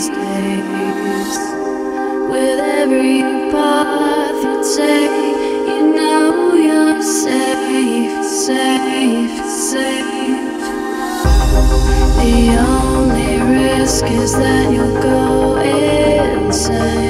these days. With every path you take, you know you're safe, safe, safe. The only risk is that you'll go insane.